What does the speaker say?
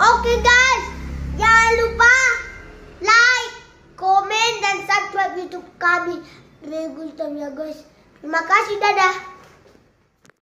Oke guys, jangan lupa like, komen, dan subscribe YouTube kami. Regusta ya guys. Terima kasih, dadah.